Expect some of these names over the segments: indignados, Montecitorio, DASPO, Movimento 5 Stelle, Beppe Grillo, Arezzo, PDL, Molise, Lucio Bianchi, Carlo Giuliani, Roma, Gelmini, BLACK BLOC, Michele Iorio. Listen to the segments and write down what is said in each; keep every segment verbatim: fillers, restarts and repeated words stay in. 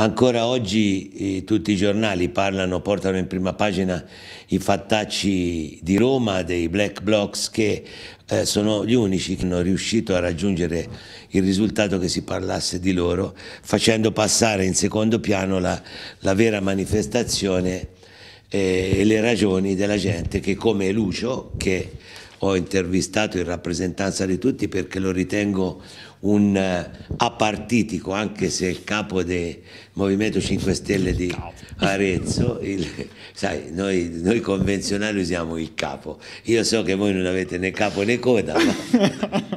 Ancora oggi eh, tutti i giornali parlano, portano in prima pagina i fattacci di Roma, dei black blocs che eh, sono gli unici che hanno riuscito a raggiungere il risultato che si parlasse di loro, facendo passare in secondo piano la, la vera manifestazione eh, e le ragioni della gente che, come Lucio, che ho intervistato in rappresentanza di tutti perché lo ritengo un apartitico, anche se il capo del Movimento cinque Stelle di Arezzo, il, sai, noi, noi convenzionali usiamo il capo, io so che voi non avete né capo né coda, ma...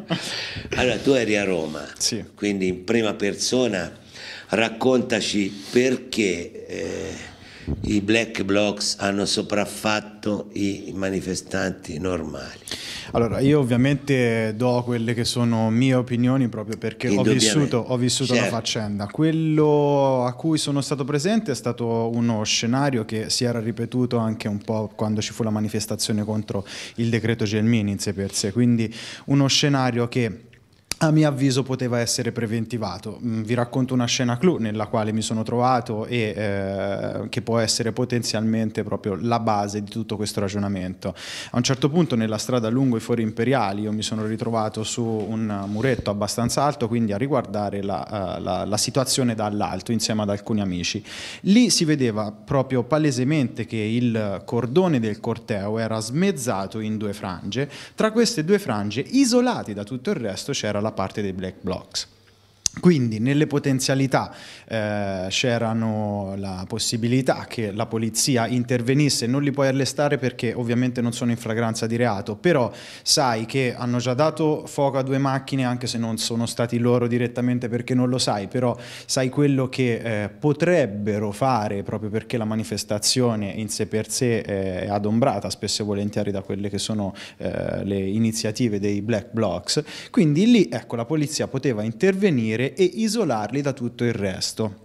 Allora, tu eri a Roma, sì. Quindi in prima persona raccontaci perché... Eh, i black blocs hanno sopraffatto i manifestanti normali. Allora, io ovviamente do quelle che sono mie opinioni proprio perché ho vissuto, ho vissuto certo. la faccenda. Quello a cui sono stato presente è stato uno scenario che si era ripetuto anche un po' quando ci fu la manifestazione contro il decreto Gelmini in sé per sé, quindi uno scenario che a mio avviso poteva essere preventivato. Vi racconto una scena clou nella quale mi sono trovato e eh, che può essere potenzialmente proprio la base di tutto questo ragionamento. A un certo punto nella strada lungo i Fori Imperiali io mi sono ritrovato su un muretto abbastanza alto, quindi a riguardare la, la, la situazione dall'alto insieme ad alcuni amici. Lì si vedeva proprio palesemente che il cordone del corteo era smezzato in due frange, tra queste due frange, isolati da tutto il resto, c'era la parte dei black blocs. Quindi nelle potenzialità eh, c'erano la possibilità che la polizia intervenisse, non li puoi arrestare perché ovviamente non sono in flagranza di reato, però sai che hanno già dato fuoco a due macchine anche se non sono stati loro direttamente perché non lo sai, però sai quello che eh, potrebbero fare proprio perché la manifestazione in sé per sé è adombrata spesso e volentieri da quelle che sono eh, le iniziative dei black blocs, quindi lì ecco la polizia poteva intervenire e isolarli da tutto il resto.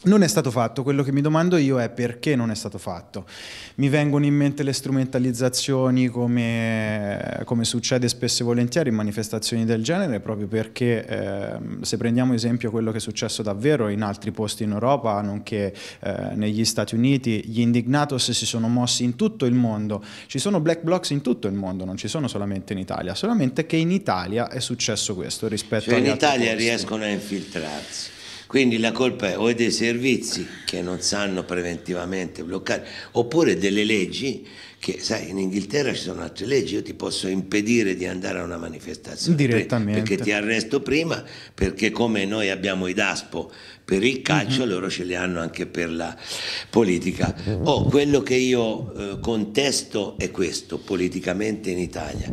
Non è stato fatto, quello che mi domando io è perché non è stato fatto. Mi vengono in mente le strumentalizzazioni come, come succede spesso e volentieri in manifestazioni del genere, proprio perché eh, se prendiamo esempio quello che è successo davvero in altri posti in Europa, nonché eh, negli Stati Uniti, gli indignados si sono mossi in tutto il mondo, ci sono black blocs in tutto il mondo, non ci sono solamente in Italia, solamente che in Italia è successo questo rispetto cioè in Italia posti. Riescono a infiltrarsi. Quindi la colpa è o dei servizi che non sanno preventivamente bloccare, oppure delle leggi che, sai, in Inghilterra ci sono altre leggi, io ti posso impedire di andare a una manifestazione direttamente perché ti arresto prima, perché come noi abbiamo i DASPO per il calcio, mm-hmm. loro ce li hanno anche per la politica. Oh, quello che io eh, contesto è questo, politicamente in Italia.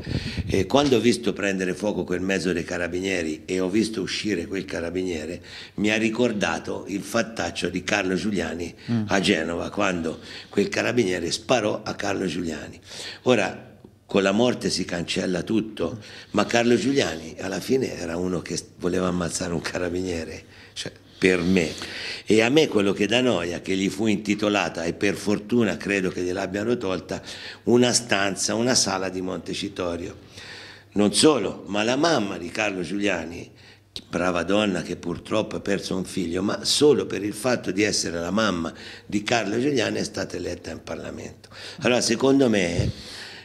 Eh, quando ho visto prendere fuoco quel mezzo dei carabinieri e ho visto uscire quel carabiniere, mi ha ricordato il fattaccio di Carlo Giuliani mm. a Genova, quando quel carabiniere sparò a Carlo Giuliani. Ora, con la morte si cancella tutto, ma Carlo Giuliani alla fine era uno che voleva ammazzare un carabiniere, cioè, per me. E a me quello che dà noia, che gli fu intitolata, e per fortuna credo che gliel'abbiano tolta, una stanza, una sala di Montecitorio. Non solo, ma la mamma di Carlo Giuliani, brava donna che purtroppo ha perso un figlio, ma solo per il fatto di essere la mamma di Carlo Giuliani è stata eletta in Parlamento. Allora, secondo me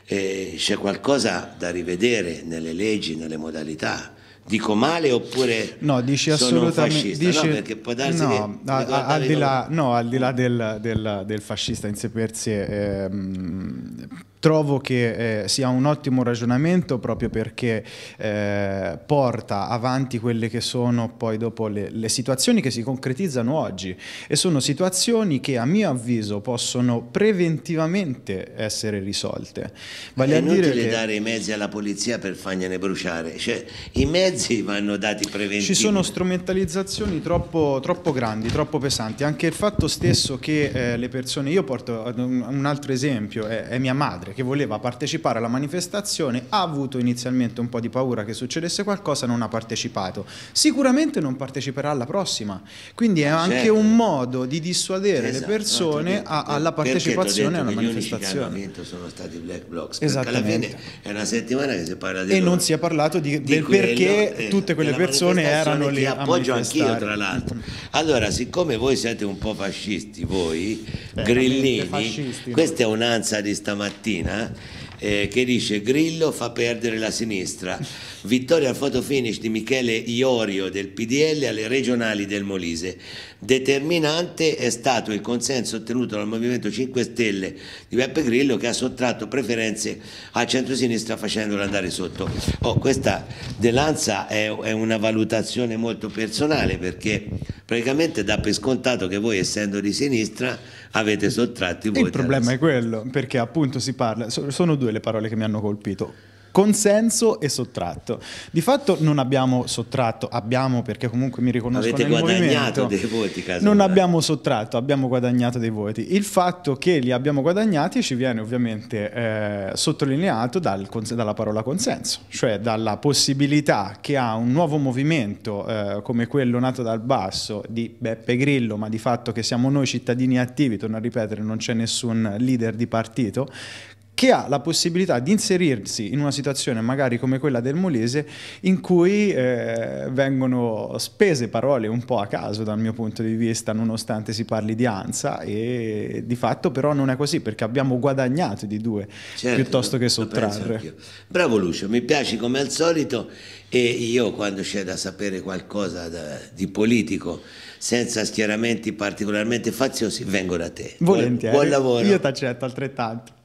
eh, c'è qualcosa da rivedere nelle leggi, nelle modalità. Dico male oppure no, dici sono fascista? Dici, no, perché può darsi no, che... Al, al di là, no, al di là del, del, del fascista in sé per sé... Ehm, Trovo che eh, sia un ottimo ragionamento proprio perché eh, porta avanti quelle che sono poi dopo le, le situazioni che si concretizzano oggi e sono situazioni che a mio avviso possono preventivamente essere risolte. Vale è a inutile dire che... dare i mezzi alla polizia per fargliene bruciare, cioè i mezzi vanno dati preventivamente. Ci sono strumentalizzazioni troppo, troppo grandi, troppo pesanti, anche il fatto stesso che eh, le persone, io porto un altro esempio, è, è mia madre. madre che voleva partecipare alla manifestazione, ha avuto inizialmente un po' di paura che succedesse qualcosa, non ha partecipato, sicuramente non parteciperà alla prossima, quindi è anche certo. un modo di dissuadere esatto. le persone detto, a, alla partecipazione alla manifestazione. Gli unici che hanno vinto sono stati i black blocs, perché alla fine è una settimana che si parla di e loro. Non si è parlato di, di del quello, perché eh, tutte quelle persone erano lì a appoggio anch'io tra l'altro. Allora, siccome voi siete un po' fascisti voi, eh, Grillini, fascisti, questa è un'ansia di stamattina eh, che dice: Grillo fa perdere la sinistra, vittoria al photo finish di Michele Iorio del P D L alle regionali del Molise, determinante è stato il consenso ottenuto dal Movimento cinque Stelle di Beppe Grillo, che ha sottratto preferenze al centrosinistra facendolo andare sotto. Oh, questa dell'Ansa è, è una valutazione molto personale, perché praticamente dà per scontato che voi, essendo di sinistra, avete sottratto i voti. Il problema è quello, perché appunto si parla, sono due le parole che mi hanno colpito: consenso e sottratto. Di fatto non abbiamo sottratto, abbiamo, perché comunque mi riconosco Avete nel movimento, dei voti, non abbiamo sottratto, abbiamo guadagnato dei voti. Il fatto che li abbiamo guadagnati ci viene ovviamente eh, sottolineato dal, dalla parola consenso, cioè dalla possibilità che ha un nuovo movimento eh, come quello nato dal basso di Beppe Grillo, ma di fatto che siamo noi cittadini attivi, torno a ripetere, non c'è nessun leader di partito, che ha la possibilità di inserirsi in una situazione magari come quella del Molise, in cui eh, vengono spese parole un po' a caso dal mio punto di vista, nonostante si parli di ansia, e di fatto però non è così, perché abbiamo guadagnato di due certo, piuttosto che sottrarre. Bravo Lucio, mi piaci come al solito, e io quando c'è da sapere qualcosa da, di politico senza schieramenti particolarmente faziosi vengo da te. Volentieri, buon lavoro. Io ti accetto altrettanto.